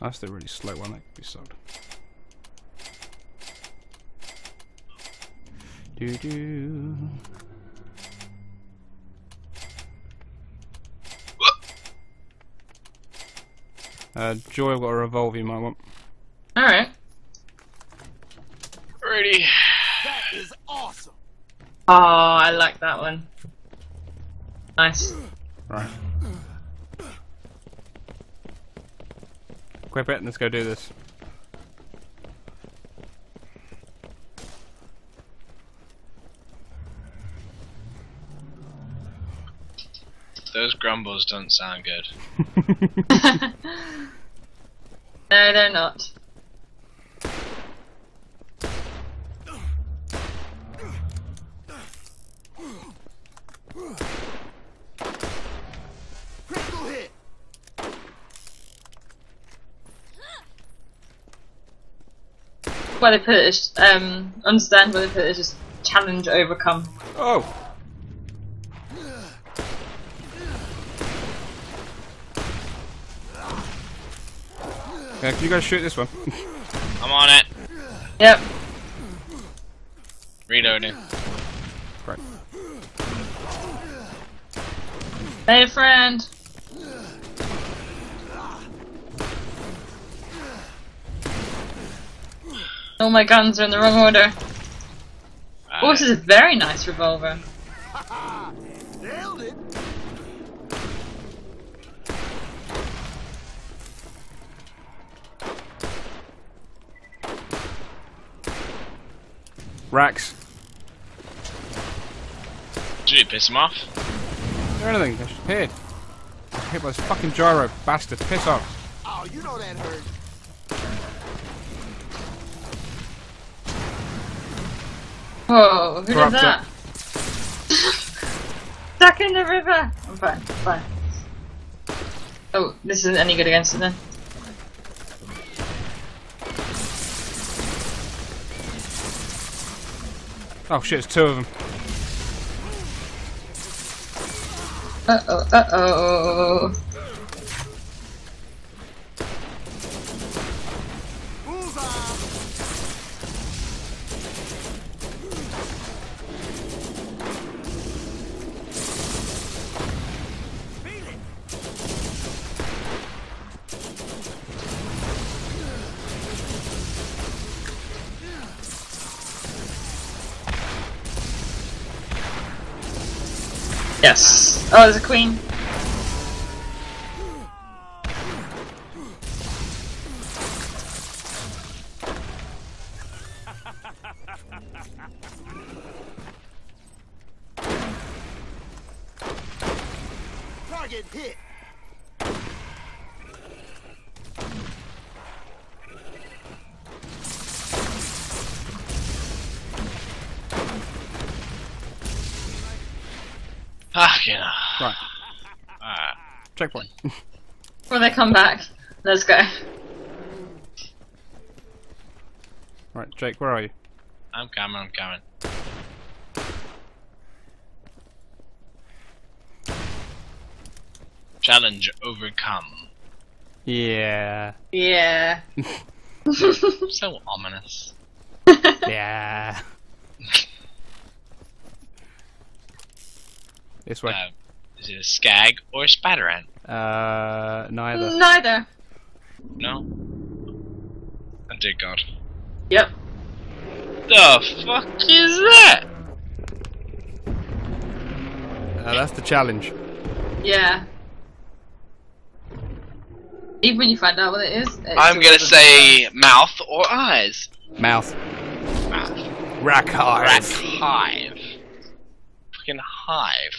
That's the really slow one that could be sold. Doo-doo. Joy, I've got a revolver you might want. Alright. Ready. That is awesome. Oh, I like that one. Nice. Right. Equip it and let's go do this. Those grumbles don't sound good. No, they're not. Where they put it is, understand where they put it is just challenge overcome. Oh! Yeah, can you guys shoot this one? I'm on it. Yep. Reloading. Great. Hey, friend. All my guns are in the wrong order. Oh, this is a very nice revolver. Nailed it. Racks. Did you piss him off? I don't think I should hit. I got hit by this fucking gyro bastard. Piss off. Oh, you know that hurt. Whoa, who did that? Stuck in the river! I'm fine, I'm fine. Oh, this isn't any good against it then. Oh shit, it's two of them. Uh oh, uh oh. Yes. Oh, there's a queen. Target hit. Yeah. Right. Checkpoint. When they come back, let's go. Right, Jake, where are you? I'm coming, I'm coming. Challenge overcome. Yeah. Yeah. So ominous. Yeah. This way. Is it a Skag or a Spatter Ant? Neither. Neither. No? Oh dear god. Yep. The fuck is that? That's the challenge. Yeah. Even when you find out what it is. I'm gonna say mouth or eyes. Mouth. Mouth. Rack-hive. Rack-hive. Fucking hive.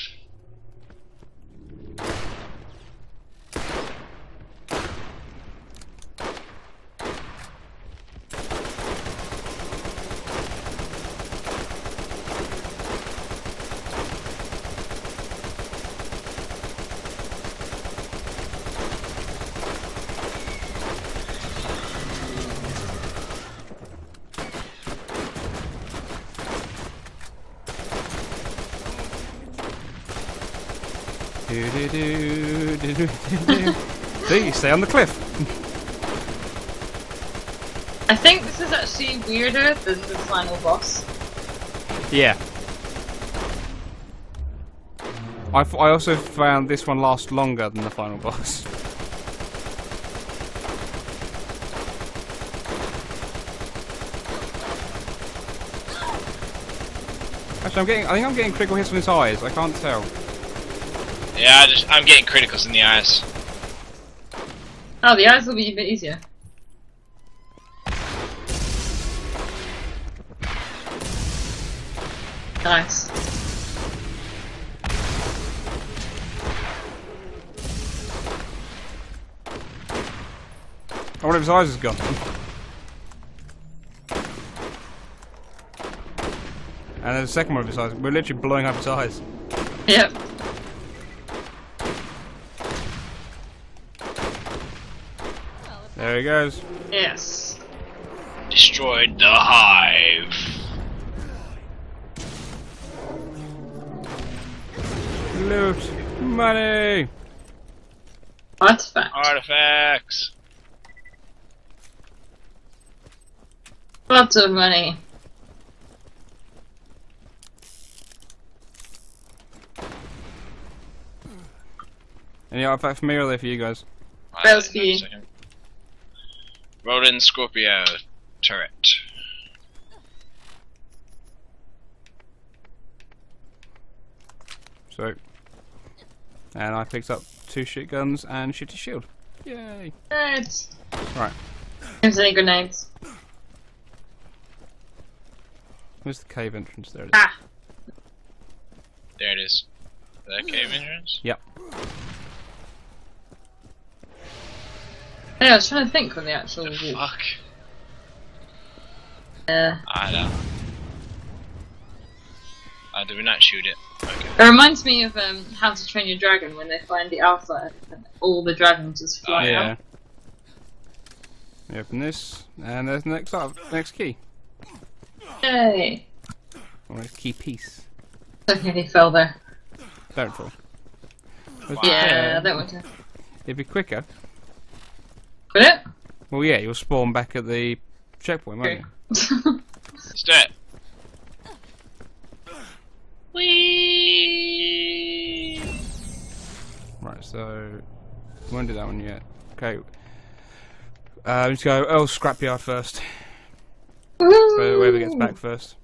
Do, do, do, do, do, do. See, you stay on the cliff. I think this is actually weirder than the final boss. Yeah. I also found this one lasts longer than the final boss. Actually, I think I'm getting critical hits from his eyes. I can't tell. Yeah, I'm getting criticals in the eyes. Oh, the eyes will be a bit easier. Nice. I wonder if his eyes is gone. And there's a second one of his eyes. We're literally blowing up his eyes. Yep. There he goes. Yes. Destroyed the hive. Loot. Money. Artifacts. Artifacts. Lots of money. Any artifacts for me or are they for you guys? That was for you. Rolled in Scorpio turret. So. And I picked up 2 shit guns and shitty shield. Yay! Grenades! Right. There's any grenades. Where's the cave entrance? There it is. Ah! There it is. Is that cave entrance? Yep. Yeah, I was trying to think on the actual. The fuck. Yeah. I know. I did not shoot it. Okay. It reminds me of How to Train Your Dragon when they find the alpha and all the dragons just fly out. We open this, and there's the next key. Yay! Or next key piece. Okay, he fell there. Don't fall. Wow. Yeah, I don't want to. It'd be quicker. Could it? Well, yeah, you'll spawn back at the checkpoint, won't you? Let's do it. Whee! Right, so we won't do that one yet. Okay, let's go Earl's Scrapyard first. Whoever gets back first.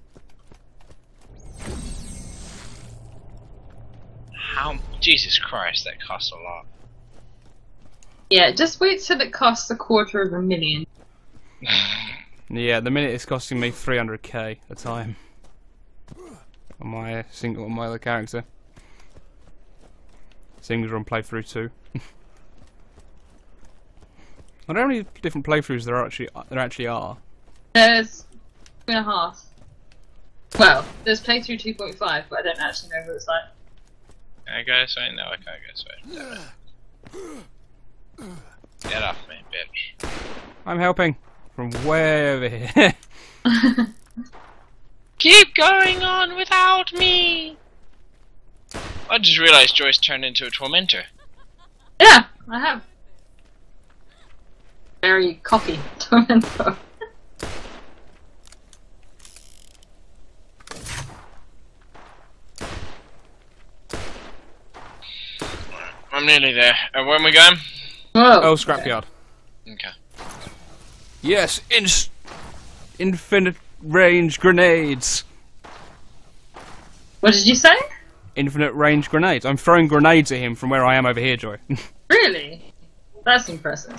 How? Jesus Christ, that costs a lot. Yeah, just wait till it costs $250,000. Yeah, the minute it's costing me 300k a time. On my single, on my other character. Singles run playthrough 2. I don't know how many different playthroughs there actually are. There's 2.5. Well, there's playthrough 2.5, but I don't actually know what it's like. Can I go this way? No, I can't go this way. Get off me, bitch. I'm helping. From way over here. Keep going on without me! I just realised Joyce turned into a tormentor. Yeah, I have. Very cocky tormentor. I'm nearly there. Where am we going? Whoa. Oh, Scrapyard. Okay. Yes, infinite range grenades. What did you say? Infinite range grenades. I'm throwing grenades at him from where I am over here, Joy. Really? That's impressive.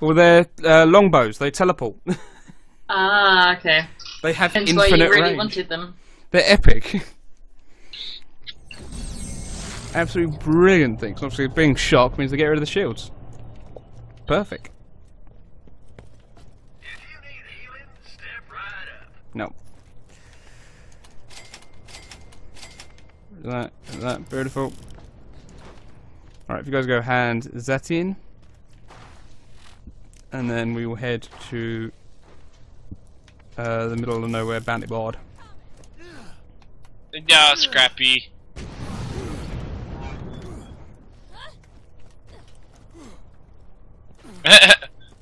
Well, they're longbows. They teleport. Ah, okay. They have Hence infinite range. Why you really range. Wanted them. They're epic. Absolutely brilliant things. Obviously, being shocked means they get rid of the shields. Perfect. If you need healing, step right up. No. Is that beautiful? Alright, if you guys go hand that in. And then we will head to the middle of nowhere bounty board. Yeah, Scrappy.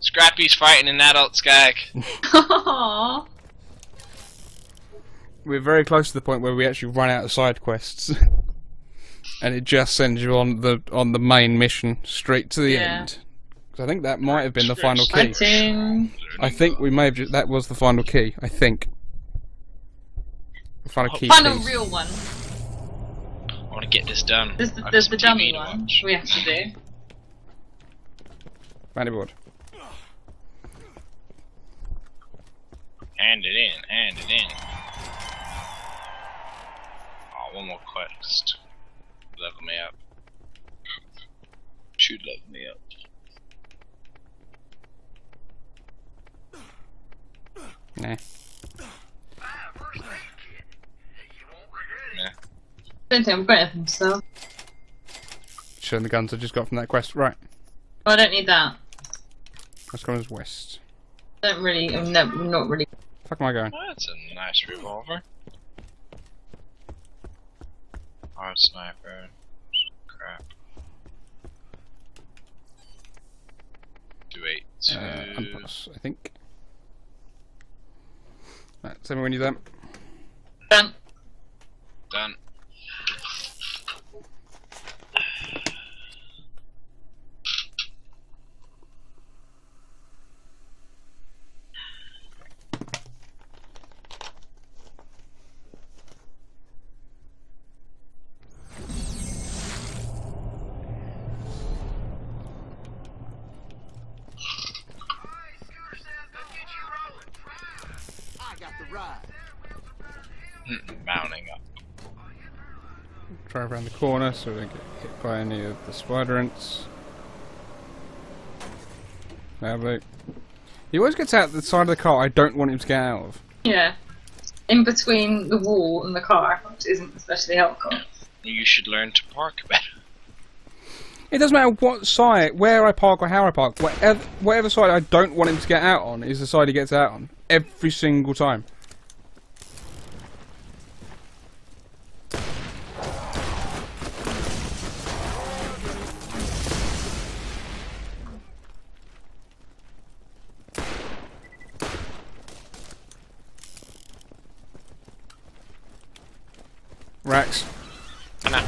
Scrap Happy's fighting an adult Skag. Aww. We're very close to the point where we actually run out of side quests. And it just sends you on the main mission straight to the end. Because I think that might have been the final key. I think we may have just, that was the final key, I think. The final key. Final piece. Real one. I want to get this done. There's the dummy one we have to do. Bandyboard. Hand it in, hand it in. Oh, one more quest. Level me up. Should level me up. Nah. Nah. Don't think I'm better than myself. Showing the guns I just got from that quest, right? Oh, I don't need that. Let's go as west. I don't really. I'm not really. The fuck am I going? Oh, that's a nice revolver. Hard sniper. Crap. 282. Unpass, I think. Right, tell me when you're done. Done. Done. Mounting up. Try around the corner so we don't get hit by any of the spider ants. Lovely. He always gets out the side of the car I don't want him to get out of. Yeah. In between the wall and the car, which isn't especially helpful. You should learn to park better. It doesn't matter what side, where I park or how I park, whatever side I don't want him to get out on is the side he gets out on. Every single time. Racks. Nah.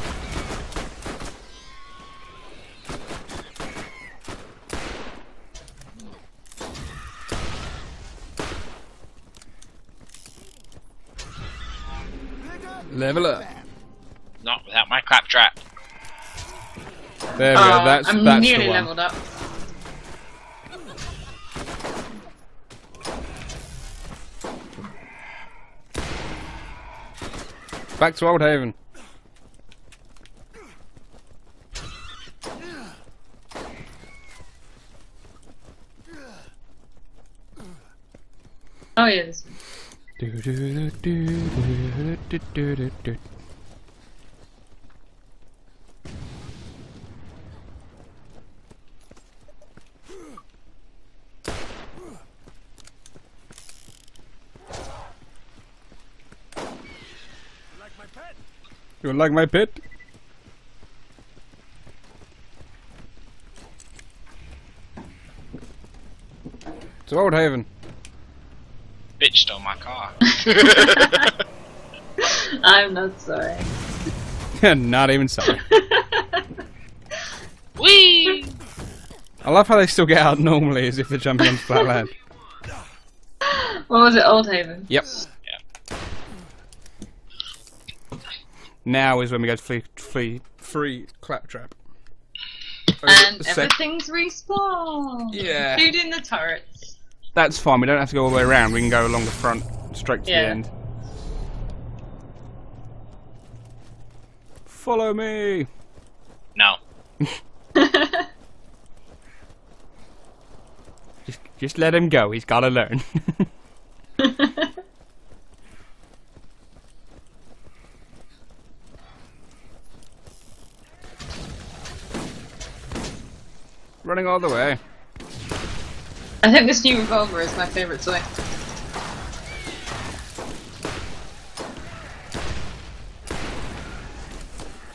Level up. Not without my claptrap. There we go. That's nearly the one. Leveled up. Back to Old Haven. Oh yes. You like my pet? It's Old Haven. Bitch stole my car. I'm not sorry. Not even sorry. Whee! I love how they still get out normally as if they're jumping on flat land. What was it, Old Haven? Yep. Now is when we go to free Claptrap. And everything's respawned! Yeah. Including the turrets. That's fine, we don't have to go all the way around, we can go along the front, straight to the end. Follow me! No. just let him go, he's gotta learn. Running all the way. I think this new revolver is my favourite toy.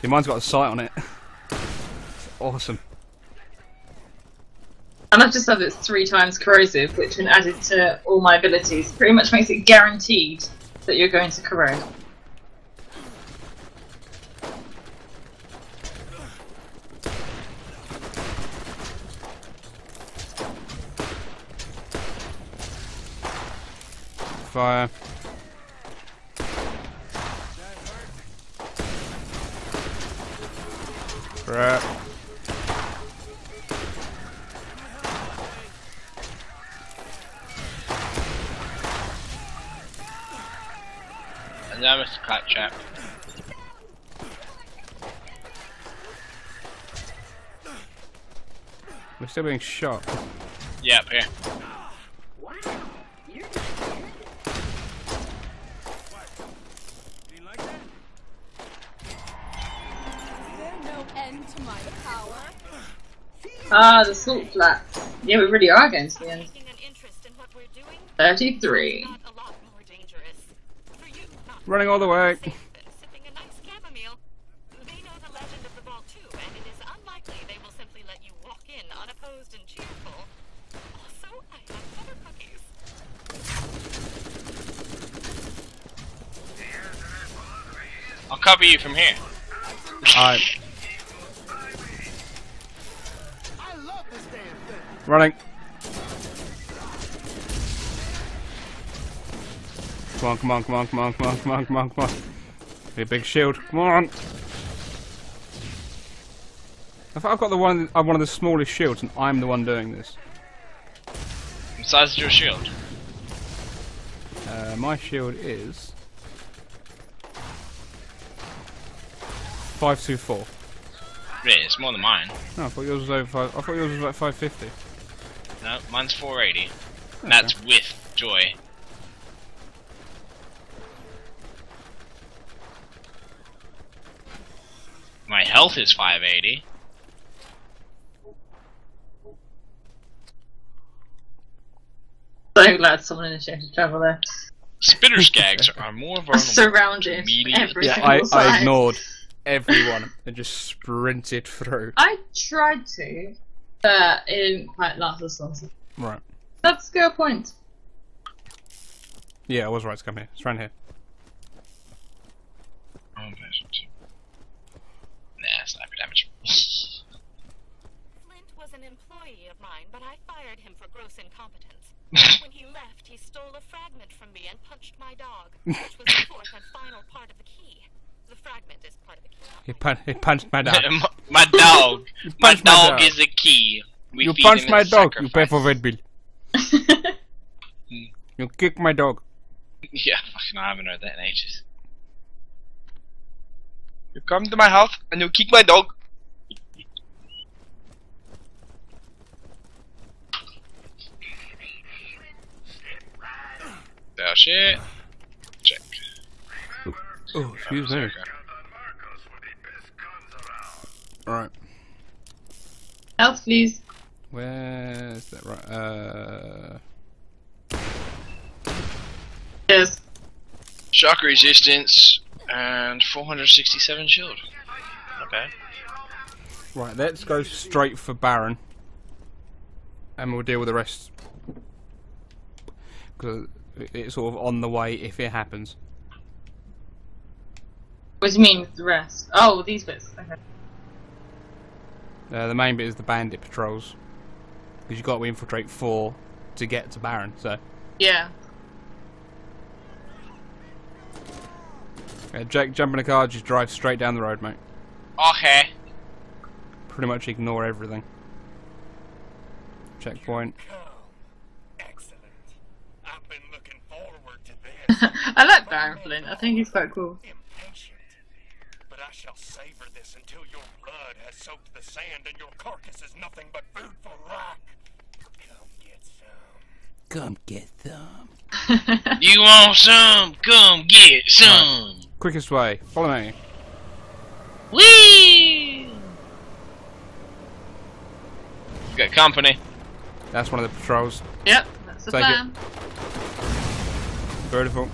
Yeah, mine's got a sight on it. Awesome. And I've just had it 3 times corrosive, which when added to all my abilities, pretty much makes it guaranteed that you're going to corrode. Fire. Crap. And now Mr. Claptrap. We're still being shot. Yeah, up here. Ah, the salt flats. Yeah, we really are going to the end. 33. Running all the way. I'll cover you from here. Alright. Running. Come on, come on, come on, come on, come on, come on, come on, come on. Be a big shield. Come on. I think I've got the one. I'm one of the smallest shields, and I'm the one doing this. What size is your shield? My shield is 524. Really, it's more than mine. No, I thought yours was over 5. I thought yours was like 550. No, mine's 480. Okay. That's with joy. My health is 580. So glad someone initiated trouble there. Spitter skags are more vulnerable. Surrounded. Yeah, I ignored everyone and just sprinted through. I tried to, but it didn't quite last as long. Right. That's a good point. Yeah, I was right to come here. It's around here. Oh, nah, sniper damage. Flint was an employee of mine, but I fired him for gross incompetence. When he left, he stole a fragment from me and punched my dog, which was the fourth and final part of the key. The fragment is part of the key. He punched my dog. My dog. my dog is a key. We you punch my dog, you pay for red bill. You kick my dog. Yeah, fucking I haven't heard that in ages. You come to my house and you kick my dog. Oh shit. Check. Oh, excuse me. Right. Health, please. Where's that? Right. Yes. Shock resistance and 467 shield. Not bad. Right. Let's go straight for Baron, and we'll deal with the rest because it's sort of on the way if it happens. What do you mean the rest? Oh, these bits. Okay. The main bit is the bandit patrols, because you've got to infiltrate 4 to get to Baron. So. Yeah. Jake, jump in a car. Just drive straight down the road, mate. Okay. Pretty much ignore everything. Checkpoint. Excellent. I've been looking forward to this. I like Baron Flint. I think he's quite cool. I shall savor this until your blood has soaked the sand and your carcass is nothing but food for rock. Come get some. Come get some. You want some? Come get some. Right. Quickest way. Follow me. Whee! You got company. That's one of the patrols. Yep, that's the plan. Take it. Beautiful.